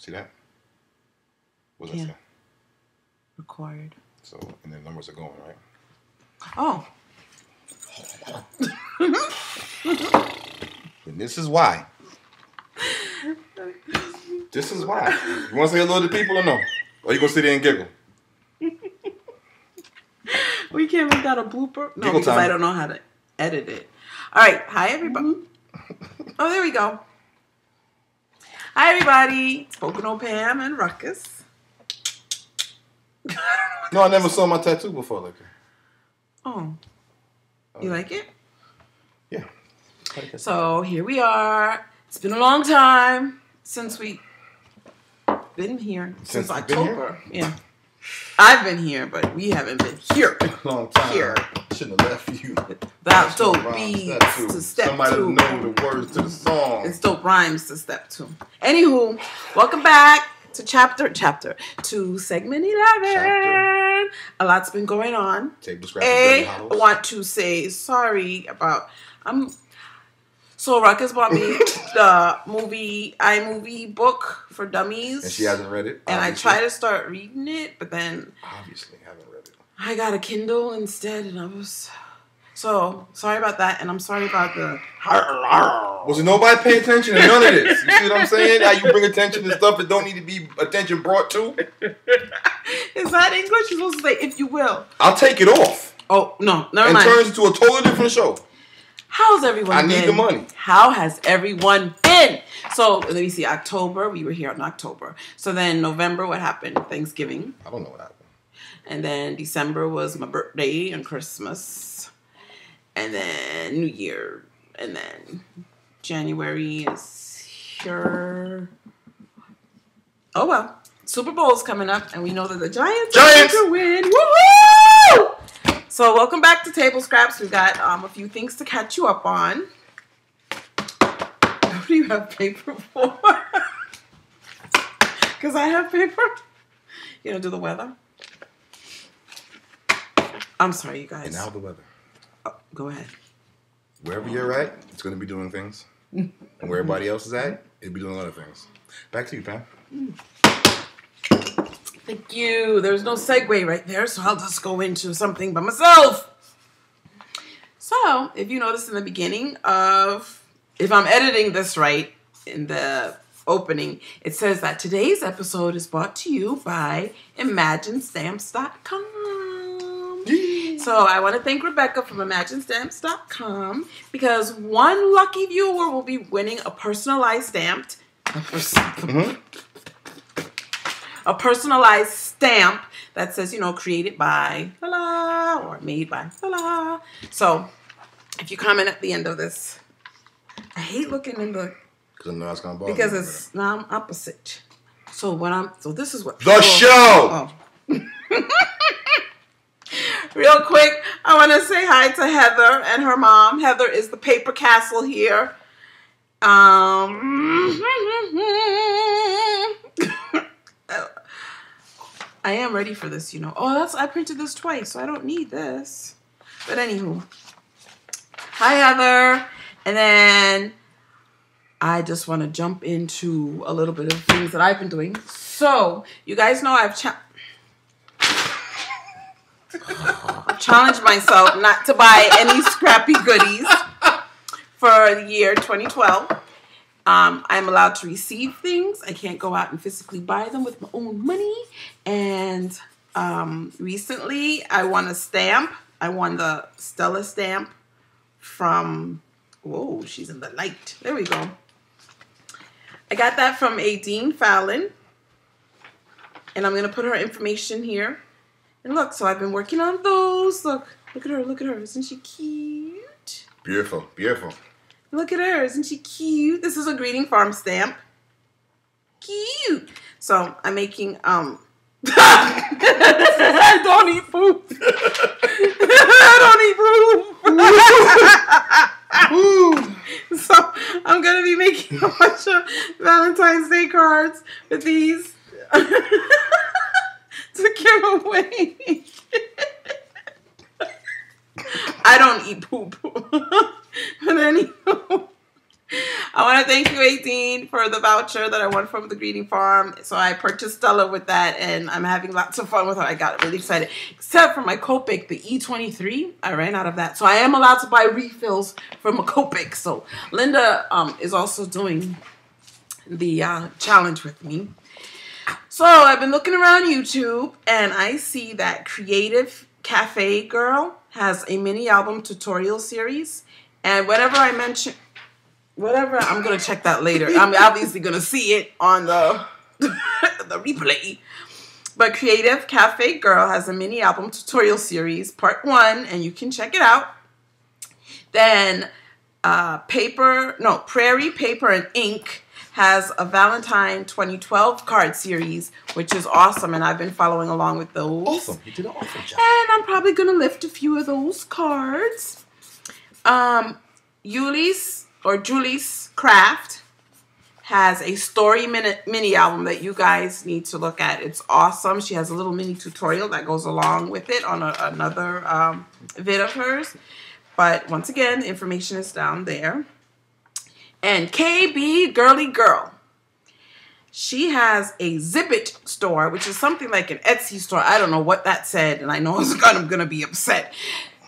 See that? What does that say? Required. So, and the numbers are going, right? Oh. And this is why. This is why. You want to say hello to people or no? Or you going to sit there and giggle? We can't make that a blooper. No, because I don't know how to edit it. All right. Hi, everybody. Oh, there we go. Hi, everybody. It's Pocono Pam and Ruckus. No, I never saw my tattoo before. Like, oh. You like it? Yeah. So here we are. It's been a long time since we've been here. Since October. Yeah. I've been here, but we haven't been here. Long time. Here. Shouldn't have left you. That's dope beats to step two. Somebody know the words to the song. It's dope rhymes to step two. Anywho, welcome back to segment 11. A lot's been going on. I want to say sorry about. So Ruckus bought me the iMovie book for dummies. And she hasn't read it. And obviously. I tried to start reading it, but then obviously haven't read it. I got a Kindle instead, and I was so sorry about that. And I'm sorry about the. Was nobody paying attention to none of this? You see what I'm saying? How you bring attention to stuff that don't need to be attention brought to? Is that English? You're supposed to say "if you will." I'll take it off. Oh no, never mind. It turns into a totally different show. How's everyone been? I need the money. How has everyone been? So, let me see. October. We were here in October. So, then November, what happened? Thanksgiving. I don't know what happened. And then December was my birthday and Christmas. And then New Year. And then January is here. Oh, well. Super Bowl's coming up. And we know that the Giants are going to win. Woo-hoo! So welcome back to Table Scraps. We've got a few things to catch you up on. What do you have paper for? Because I have paper. You know, do the weather. I'm sorry, you guys. And now the weather. Oh, go ahead. Wherever you're at, it's going to be doing things. And where everybody else is at, it'll be doing other things. Back to you, Pam. Thank you. There's no segue right there, so I'll just go into something by myself. So, if you notice in the beginning of, if I'm editing this right in the opening, it says that today's episode is brought to you by ImagineStamps.com. So, I want to thank Rebecca from ImagineStamps.com because one lucky viewer will be winning a personalized stamp. A personalized stamp that says, you know, created by la-la or made by la-la. So, if you comment at the end of this, I hate looking in the because it's now I'm opposite. So what I'm this is what the show. Real quick, I want to say hi to Heather and her mom. Heather is the paper castle here. I am ready for this, you know. Oh, that's I printed this twice, so I don't need this. But anywho. Hi, Heather. And then I just want to jump into a little bit of things that I've been doing. So, you guys know I've challenged myself not to buy any scrappy goodies for the year 2012. I'm allowed to receive things. I can't go out and physically buy them with my own money. And recently, I won a stamp. I won the Stella stamp from... Whoa, she's in the light. There we go. I got that from Aideen Fallon. And I'm going to put her information here. And look, so I've been working on those. Look, look at her, look at her. Isn't she cute? Beautiful, beautiful. Look at her. Isn't she cute? This is a Greeting Farm stamp. Cute. So I'm making, I don't eat food. I don't eat food. So I'm going to be making a bunch of Valentine's Day cards with these to give away. I don't eat poop. But anyway, I want to thank you, Aideen, for the voucher that I won from the Greeting Farm. So I purchased Stella with that, and I'm having lots of fun with her. I got really excited. Except for my Copic, the E23, I ran out of that. So I am allowed to buy refills from a Copic. So Linda is also doing the challenge with me. So I've been looking around YouTube, and I see that Creative Cafe Girl has a mini album tutorial series. And whatever I mention... Whatever, I'm going to check that later. I'm obviously going to see it on the, the replay. But Creative Cafe Girl has a mini album tutorial series, part 1, and you can check it out. Then Prairie Paper and Ink has a Valentine 2012 card series, which is awesome, and I've been following along with those. Awesome. You did an awesome job. And I'm probably going to lift a few of those cards. Julie's Craft has a story mini album that you guys need to look at. It's awesome. She has a little mini tutorial that goes along with it on another vid of hers. But once again, the information is down there. And KB Girly Girl. She has a Zibbet store, which is something like an Etsy store. I don't know what that said, and I know I'm going to be upset.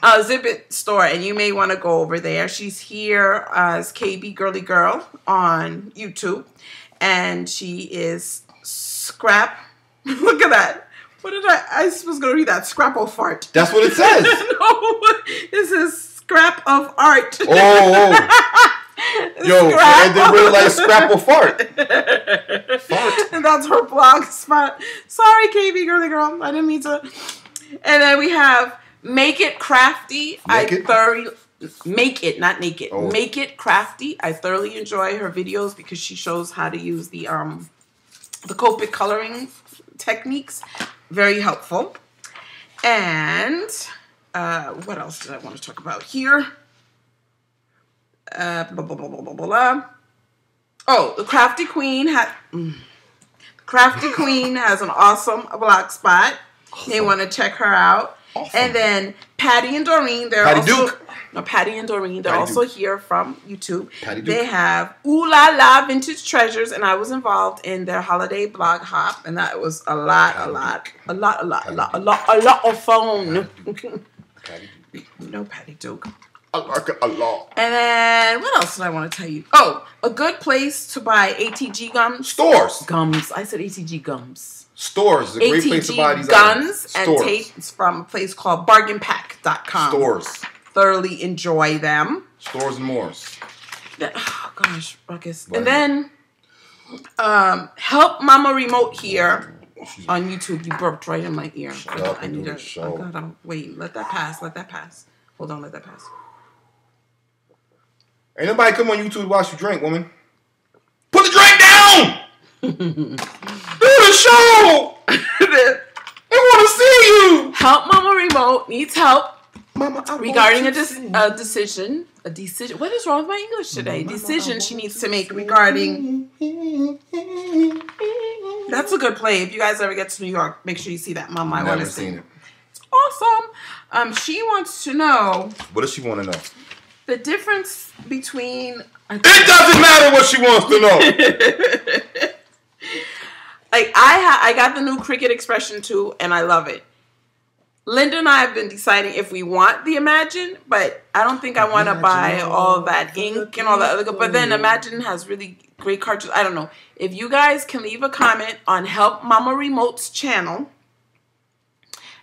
Zibbet store, and you may want to go over there. She's here as KB Girly Girl on YouTube, and she is scrap. Look at that. What did I was going to read that. Scrapple fart. That's what it says. No, this is scrap of art. Oh. Yo, scrap. And then realize scrapple fart. Fart. And that's her blog spot. Sorry, KB Girly Girl. I didn't mean to. And then we have Make It Crafty. Make It Crafty. I thoroughly enjoy her videos because she shows how to use the Copic coloring techniques. Very helpful. And what else did I want to talk about here? Oh, the Crafty Queen has an awesome blog spot. Awesome. They want to check her out. Awesome. And then Patty and Doreen, they're also here from YouTube. They have Ooh La La Vintage Treasures, and I was involved in their holiday blog hop, and that was a lot of fun. No, Patty Duke. I like it a lot. And then, what else did I want to tell you? Oh, a good place to buy ATG gums. Stores. Gums. I said ATG gums. Stores is a great place to buy these guns and tapes from a place called bargainpack.com. Stores. Thoroughly enjoy them. Stores and mores. Oh, gosh, Ruckus. And then, Help Mama Remote here on YouTube. You burped right in my ear. I need a show. Oh, God, wait, let that pass. Let that pass. Hold on, let that pass. Ain't nobody come on YouTube to watch you drink, woman. Put the drink down! Do the show! They want to see you! Help Mama Remote needs help regarding a decision. A decision. What is wrong with my English today? Mama, decision she needs to make regarding... That's a good play. If you guys ever get to New York, make sure you see that. Mama, I want to see it. It's awesome. She wants to know... What does she want to know? The difference between... It doesn't matter what she wants to know. Like, I got the new Cricut Expression 2, and I love it. Linda and I have been deciding if we want the Imagine, but I don't think I want to buy all that ink and all that other... But then Imagine has really great cartridges. I don't know. If you guys can leave a comment on Help Mama Remote's channel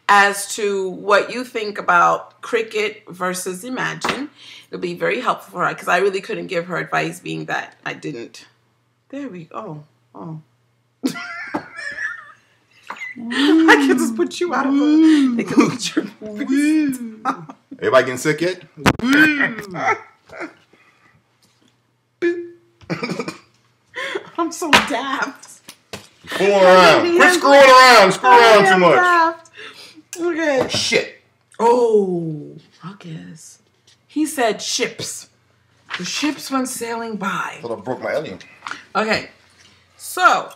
as to what you think about Cricut versus Imagine... It'll be very helpful for her because I really couldn't give her advice being that I didn't. There we go. Oh. I can just put you out of the... They can put your voice down. Everybody getting sick yet? I'm so daft. Fooling around. Quit screwing around. Screw around too much. Daft. Okay. Oh, shit. Oh, I guess. He said ships. The ships went sailing by. I thought I broke my alien. Okay. So,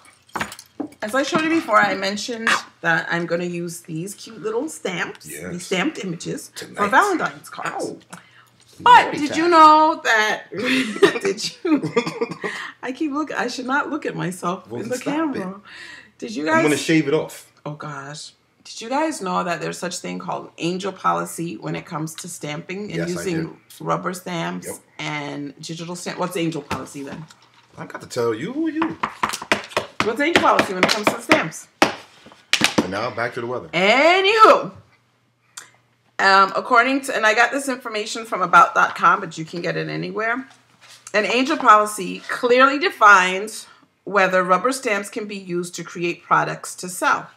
as I showed you before, I mentioned that I'm going to use these cute little stamps, these stamped images, for Valentine's cards. Ow. But did you know that... did you... look. I should not look at myself in the camera. Did you guys? I'm gonna shave it off. Oh gosh. Did you guys know that there's such thing called angel policy when it comes to stamping and using rubber stamps and digital stamps? What's angel policy then? I got to tell you, who are you? What's angel policy when it comes to stamps? And now back to the weather. Anywho. According to, and I got this information from about.com, but you can get it anywhere. An angel policy clearly defines whether rubber stamps can be used to create products to sell.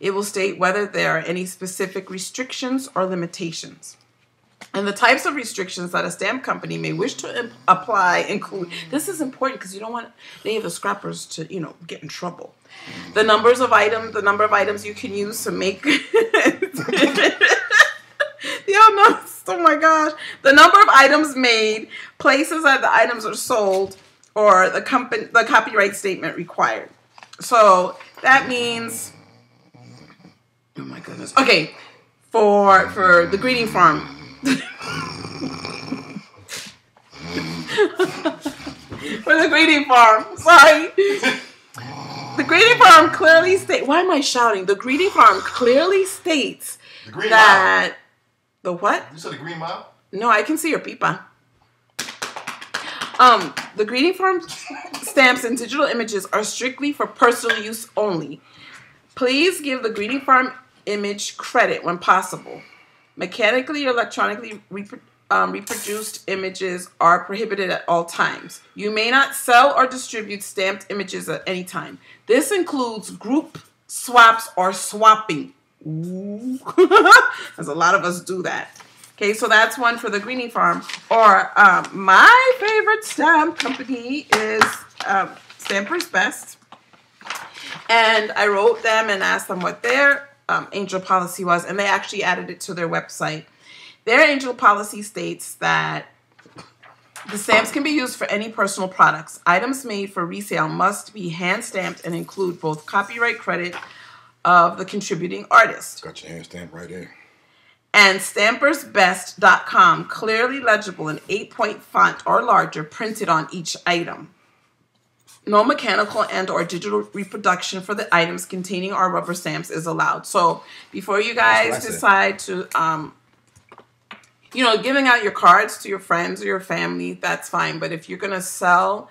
It will state whether there are any specific restrictions or limitations. And the types of restrictions that a stamp company may wish to apply include, this is important because you don't want any of the scrappers to, you know, get in trouble. The numbers of items, the number of items you can use to make, oh my gosh, the number of items made, places that the items are sold, or the company, the copyright statement required. So that means, oh my goodness. Okay, for the greeting farm. For the greeting farm. Sorry. The greeting farm clearly states, why am I shouting? The greeting farm clearly states that mile. The what? You said the green mile? No, I can see your pipa. The greeting farm stamps and digital images are strictly for personal use only. Please give the greeting farm image credit when possible. Mechanically or electronically reproduced images are prohibited at all times. You may not sell or distribute stamped images at any time. This includes group swaps or swapping. Ooh. As a lot of us do that. Okay, so that's one for the Greening Farm. Or my favorite stamp company is Stamper's Best. And I wrote them and asked them what their angel policy was, and they actually added it to their website. Their angel policy states that the stamps can be used for any personal products. Items made for resale must be hand-stamped and include both copyright credit of the contributing artist. Got your hand stamp right there. And Stampersbest.com, clearly legible in 8-point font or larger, printed on each item. No mechanical and or digital reproduction for the items containing our rubber stamps is allowed. So before you guys decide to, you know, giving out your cards to your friends or your family, that's fine. But if you're going to sell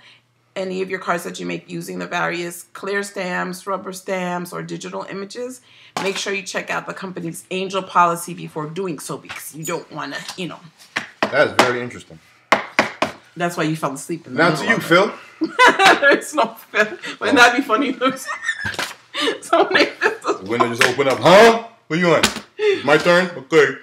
any of your cards that you make using the various clear stamps, rubber stamps, or digital images, make sure you check out the company's angel policy before doing so, because you don't want to, you know. That is very interesting. That's why you fell asleep. In the now to you, Phil. There's no Phil. Wouldn't that be funny? So many Phils. The window just opened up. Huh? What you on? My turn? Okay.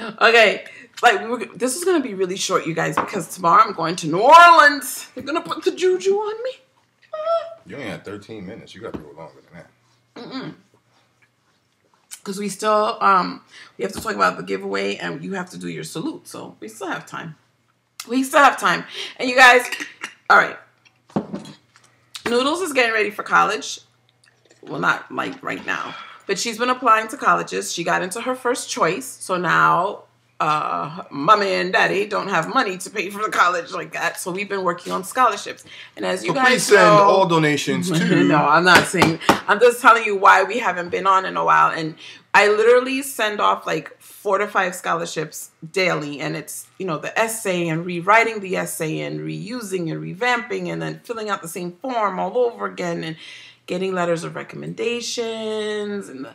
Okay. Like, this is going to be really short, you guys, because tomorrow I'm going to New Orleans. They're going to put the juju on me. You only had 13 minutes. You got to go longer than that. Mm-mm. Because we still, we have to talk about the giveaway, and you have to do your salute. So we still have time. We still have time. And you guys, all right. Noodles is getting ready for college. Well, not like right now. But she's been applying to colleges. She got into her first choice. So now... mommy and daddy don't have money to pay for the college like that, so we've been working on scholarships. And as you guys know, please send all donations to. No, I'm not saying. I'm just telling you why we haven't been on in a while. And I literally send off like 4 to 5 scholarships daily, and it's, you know, the essay and rewriting the essay and reusing and revamping and then filling out the same form all over again and getting letters of recommendations and the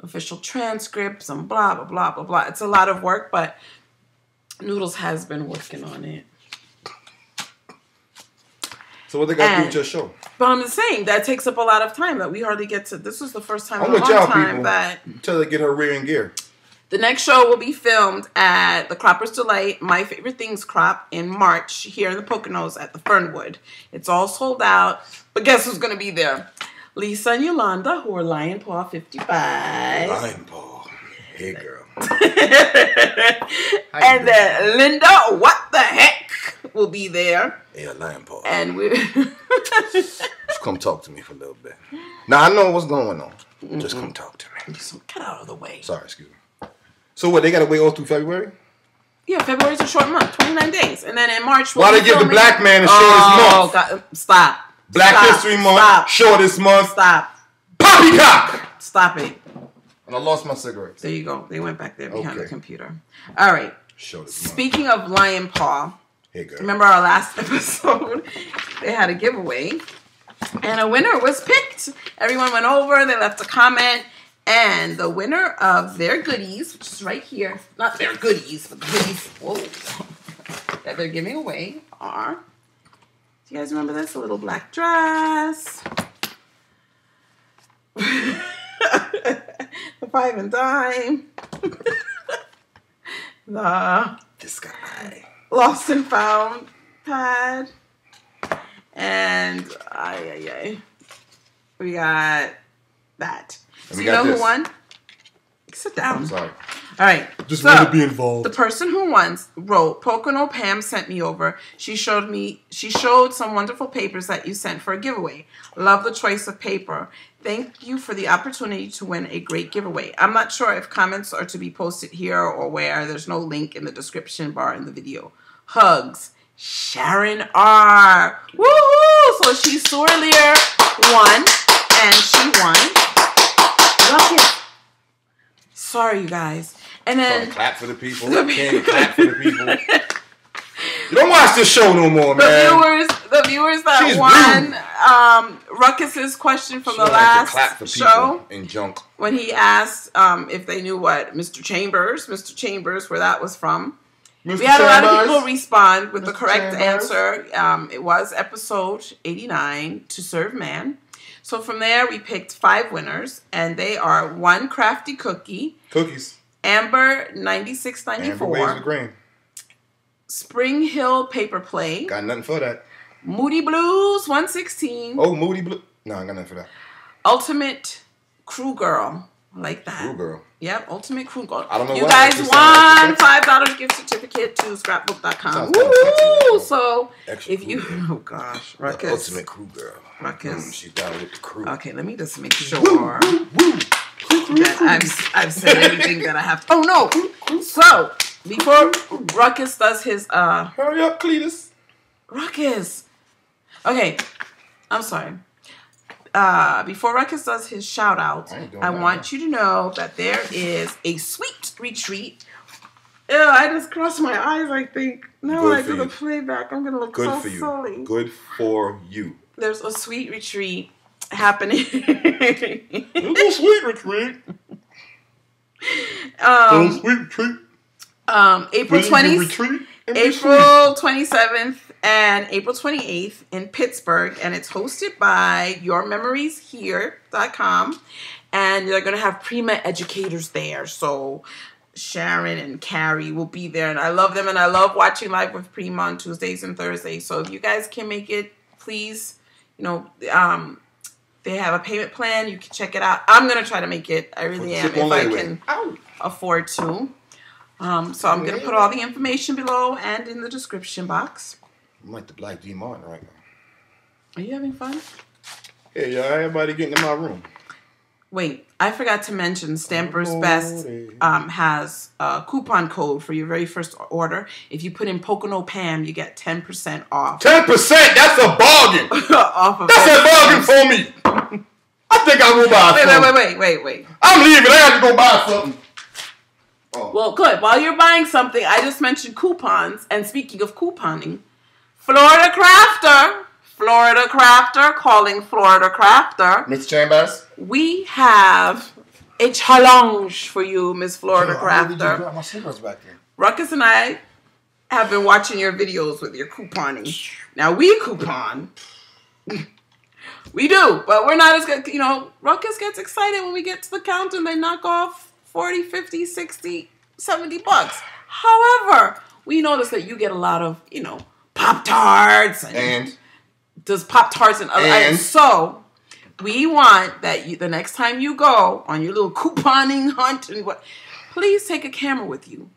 official transcripts and blah, blah, blah, blah, blah. It's a lot of work, but Noodles has been working on it. So what they got to do with your show? But I'm just saying, that takes up a lot of time that we hardly get to. This was the first time in a long time that... Until they get her rear in gear. The next show will be filmed at the Cropper's Delight, My Favorite Things Crop, in March here in the Poconos at the Fernwood. It's all sold out, but guess who's going to be there? Lisa and Yolanda, who are Lionpaw 55. Lionpaw. Hey, girl. And then Linda, what the heck, will be there. Yeah, Lionpaw. And we... Just come talk to me for a little bit. Now, I know what's going on. Mm-hmm. Just come talk to me. Just get out of the way. Sorry, excuse me. So what, they got to wait all through February? Yeah, February's a short month, 29 days. And then in March... Why they give the black man the shortest month? Oh, God, stop. Black History Month. Stop. Shortest month. Stop. Poppycock! Stop it. And I lost my cigarettes. There you go. They went back there behind the computer. All right. Speaking of Lionpaw, remember our last episode? They had a giveaway, and a winner was picked. Everyone went over. They left a comment, and the winner of their goodies, which is right here, not their goodies, but the goodies that they're giving away are, do you guys remember this? A little black dress. The 5 and dime. This guy. Lost and found pad. And we got that. So you know who won? Sit down. I'm sorry. All right. Just want to be involved. The person who won wrote, Pocono Pam sent me over. She showed some wonderful papers that you sent for a giveaway. Love the choice of paper. Thank you for the opportunity to win a great giveaway. I'm not sure if comments are to be posted here or where. There's no link in the description bar in the video. Hugs. Sharon R. Woohoo! So she sorelier won, and she won. Ruckus. Sorry, you guys. And then clap for the people. Clap for the people. You don't watch this show no more, man. The viewers that won Ruckus's question from the last show in junk when he asked if they knew what Mr. Chambers, where that was from. We had a lot of people respond with the correct answer. It was episode 89, To Serve Man. So from there, we picked 5 winners, and they are one crafty cookie. Cookies. Amber 9694. Spring Hill Paper Play. Got nothing for that. Moody Blues 116. Oh, Moody Blue. No, I got nothing for that. Ultimate Crew Girl. I like that. Crew Girl. Yep, Ultimate Crew Girl. I don't know why. You guys won $5 gift certificate to scrapbook.com. Woo! So if you... Oh, gosh. Ruckus. Ultimate Crew Girl. Ruckus. She's down with the crew. Okay, let me just make sure that I've said everything that I have to. Oh, no. So, before Ruckus does his... Hurry up, Cletus. Ruckus. Okay. I'm sorry. Before Ruckus does his shout-out, I want you to know that there is a Sweet Retreat. Ew, I just crossed my eyes, I think. Now when I do the playback, I'm going to look so silly. Good for you. There's a Sweet Retreat happening. There's a Sweet Retreat. Sweet Retreat. April 27th and April 28th in Pittsburgh, and it's hosted by yourmemorieshere.com, and they're going to have Prima educators there, so Sharon and Carrie will be there, and I love them, and I love watching live with Prima on Tuesdays and Thursdays, so if you guys can make it, please, you know, they have a payment plan, you can check it out. I'm going to try to make it, I really am, if I can afford to. So I'm going to put all the information below and in the description box. I'm like the Black D. Martin right now. Are you having fun? Hey, y'all, everybody getting in my room. Wait, I forgot to mention Stamper's Best has a coupon code for your very first order. If you put in Pocono Pam, you get 10% off. 10%? That's a bargain! That's a bargain for me! I think I will buy something. Wait. I'm leaving. I have to go buy something. Oh. Well, good. While you're buying something, I just mentioned coupons. And speaking of couponing, Florida Crafter, calling Florida Crafter. Mr. Chambers. We have a challenge for you, Miss Florida Crafter. I really my back there. Ruckus and I have been watching your videos with your couponing. Now, we coupon. We do, but we're not as good. You know, Ruckus gets excited when we get to the counter and they knock off 40, 50, 60, 70 bucks. However, we notice that you get a lot of, you know, Pop-Tarts and does Pop-Tarts and other items. So we want that you, the next time you go on your little couponing hunt and what, please take a camera with you.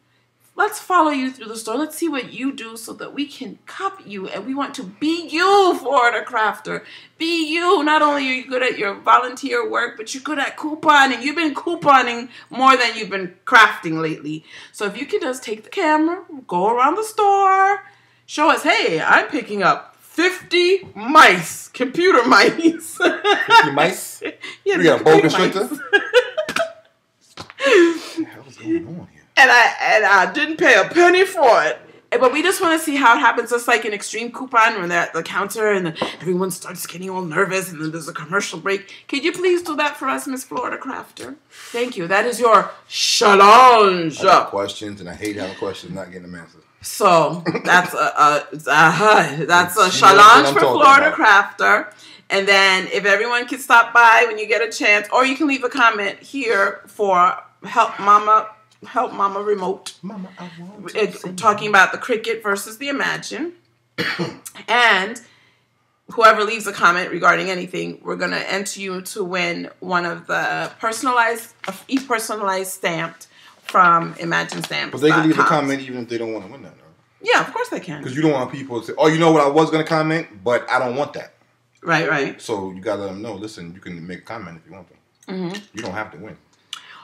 Let's follow you through the store. Let's see what you do so that we can copy you. And we want to be you, Florida Crafter. Be you. Not only are you good at your volunteer work, but you're good at couponing. You've been couponing more than you've been crafting lately. So if you can just take the camera, go around the store, show us, hey, I'm picking up 50 mice. Computer mice. 50 mice? Yeah, we got a bowl constrictor? What the hell is going on here? And I didn't pay a penny for it. But we just want to see how it happens. It's like an extreme coupon when they're at the counter and everyone starts getting all nervous and then there's a commercial break. Could you please do that for us, Miss Florida Crafter? Thank you. That is your challenge. I got questions, and I hate having questions not getting them answered. So that's a challenge for Florida Crafter. And then if everyone could stop by when you get a chance, or you can leave a comment here for Help Mama Remote. Mama, I want to talking about the Cricut versus the Imagine. And whoever leaves a comment regarding anything, we're going to enter you to win one of the personalized, personalized stamped from ImagineStamps.com. But they can leave a comment even if they don't want to win that, no? Yeah, of course they can. Because you don't want people to say, oh, you know what, I was going to comment, but I don't want that. Right, right. So you got to let them know, listen, you can make a comment if you want to. Mm-hmm. You don't have to win.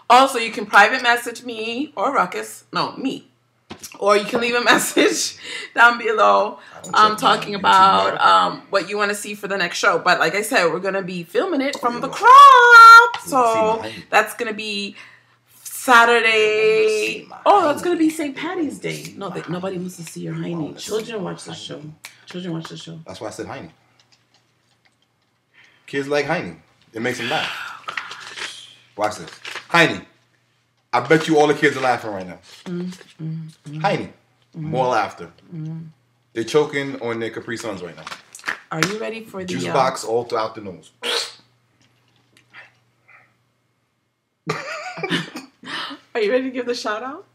Also, you can private message me or Ruckus. No, me. Or you can leave a message down below talking about what you want to see for the next show. But like I said, we're going to be filming it from the crop. So that's going to be Saturday. Oh, that's going to be St. Patty's Day. No, nobody wants to see your hiney. Children watch the show. Children watch the show. That's why I said hiney. Kids like hiney. It makes them laugh. Watch this. Hiney, I bet you all the kids are laughing right now. Hiney, more laughter. They're choking on their Capri Suns right now. Are you ready for the juice box all throughout the nose? Are you ready to give the shout out?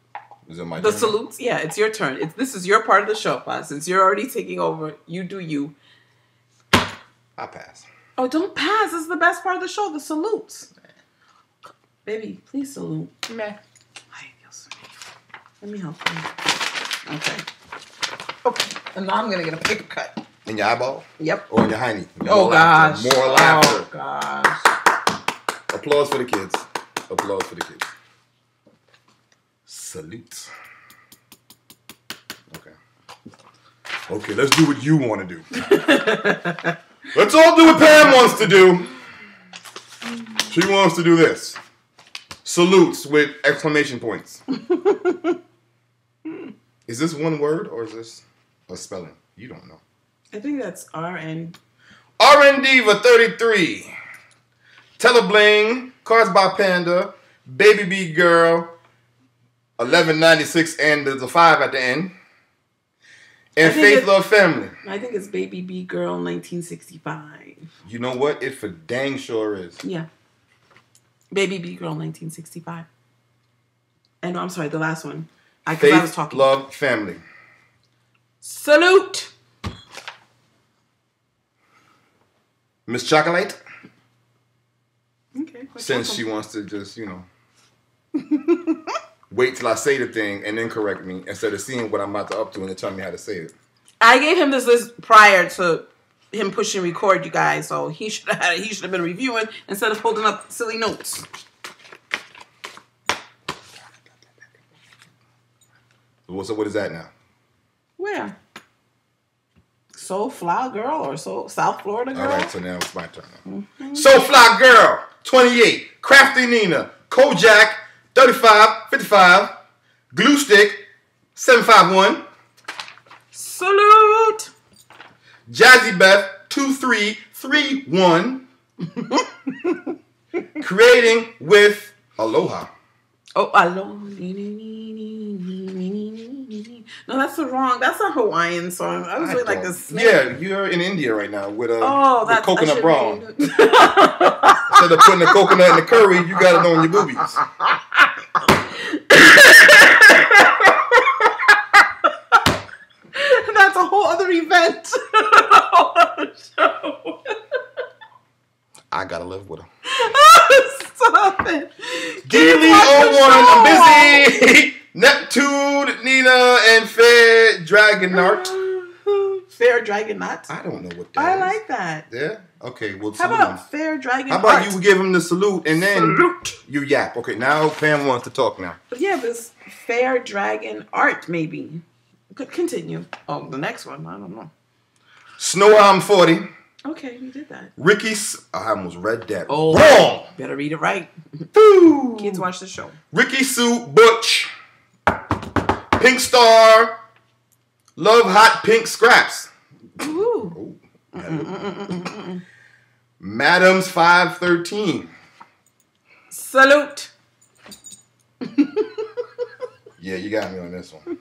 Is it my turn? The salutes? Yeah, it's your turn. This is your part of the show, Pa. Since you're already taking over, you do you. I pass. Oh, don't pass. This is the best part of the show, the salutes. Baby, please salute. Meh. Let me help you. Okay. Okay. And now I'm going to get a paper cut. In your eyeball? Yep. Or in your hiney? Oh, gosh. More laughter. Oh, gosh. Applause for the kids. Applause for the kids. Salute. Okay. Okay, let's do what you want to do. Let's all do what Pam wants to do. She wants to do this. Salutes with exclamation points. Is this one word or is this a spelling? You don't know. I think that's RN. RND for 33. Telebling, Cards by Panda, Baby B Girl, 1196, and there's a 5 at the end. And Faith Love Family. I think it's Baby B Girl 1965. You know what? It for dang sure is. Yeah. Baby B Girl 1965. And I'm sorry, the last one. Faith, I was talking. Love, Family. Salute. Miss Chocolate. Okay. Since she wants to just, you know, wait till I say the thing and then correct me instead of seeing what I'm about to up to and then telling me how to say it. I gave him this list prior to him pushing record, you guys. So he should have been reviewing instead of holding up silly notes. So what is that now? Where? Soul Fly Girl or South Florida Girl? All right, so now it's my turn. Mm-hmm. Soul Fly Girl, 28. Crafty Nina, Kojak, 35, 55. Glue Stick, 751. Salute. Jazzy Beth 2331 creating with Aloha. Oh, Aloha. No, that's the wrong. That's a Hawaiian song. I was really like a snake. Yeah, you're in India right now with a with coconut bra. Instead of putting the coconut in the curry, you got it on your boobies. That's a whole other event. Show. I gotta live with her. Stop it. Daily O1, I'm busy. Neptune, Nina, and Fair Dragonart. Fair Dragonart? I don't know what that is. I like that. Yeah? Okay, well, how about him. Fair Dragonart? How about you give him the salute and then you yap? Okay, now Pam wants to talk now. But yeah, this Fair Dragonart, maybe. Continue. Oh, the next one. I don't know. Snow Arm 40. Okay, we did that. Ricky's, I almost read that wrong. Better read it right. Kids watch the show. Ricky Sue Butch. Pink Star. Love Hot Pink Scraps. Ooh. Oh, Madams 513. Salute. Yeah, you got me on this one.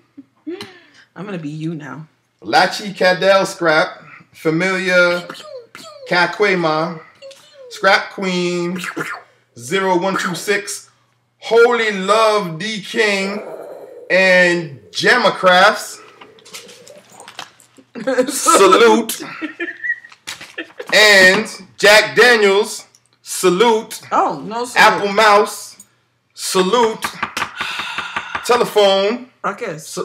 I'm going to be you now. Lachi Cadell Scrap. Familia Kakwema. Scrap Queen. 0126. Holy Love D King. And Jamma Crafts. Salute. And Jack Daniels. Salute. Oh, no salute. Apple Mouse. Salute. Telephone. Ruckus.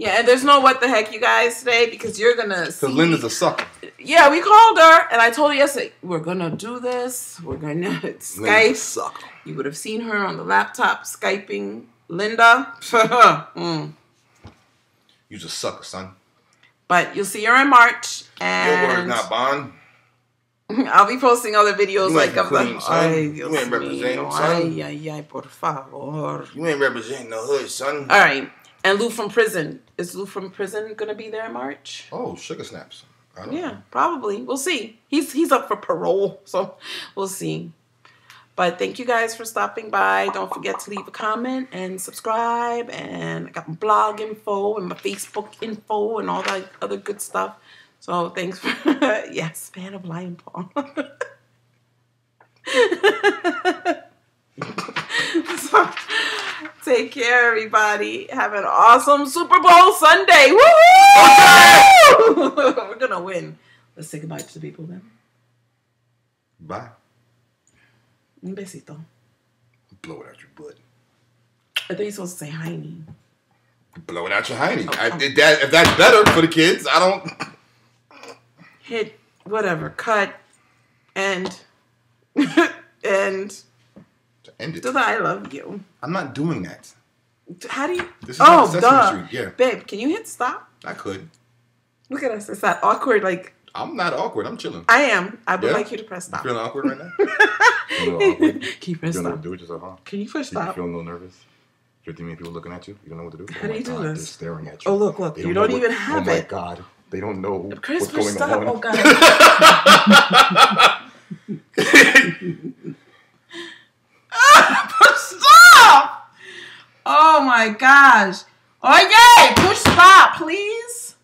Yeah, and there's no what the heck, you guys, today, because you're going to see. Because Linda's a sucker. Yeah, we called her, and I told her yesterday, we're going to do this. We're going to Skype. Sucker. You would have seen her on the laptop Skyping Linda. You're a sucker, son. But you'll see her in March. And your word not bond. I'll be posting other videos like of them. You ain't representing them, son. Ay, por favor. You ain't representing the hood, son. All right. And Lou from Prison. Is Lou from Prison going to be there in March? Oh, sugar snaps. I don't know. Probably. We'll see. He's up for parole, so we'll see. But thank you guys for stopping by. Don't forget to leave a comment and subscribe. And I got my blog info and my Facebook info and all that other good stuff. So thanks for, yes, fan of Lionpaw. So, take care, everybody. Have an awesome Super Bowl Sunday. Woo-hoo! We're going to win. Let's say goodbye to the people then. Bye. Un besito. Blow it out your butt. I thought you were supposed to say hiney. Blow it out your hiney. Oh, if that's better for the kids, I don't... Hit whatever, cut, and to end it. I love you. I'm not doing that. How do you? This is yeah. Babe, can you hit stop? I could. Look at us. It's that awkward. Like I'm not awkward. I'm chilling. I am. I would like you to press stop. You feeling awkward right now? Awkward. Can you press stop? Do it yourself, huh? Can you press stop? You feeling a little nervous? 50 million people looking at you. You don't know what to do. How do you do this? They're staring at you. Oh look, look. You don't even have it. Oh my God. They don't know what's going on. Oh, God. Push stop! Oh, my gosh. Oh, yay! Push stop, please.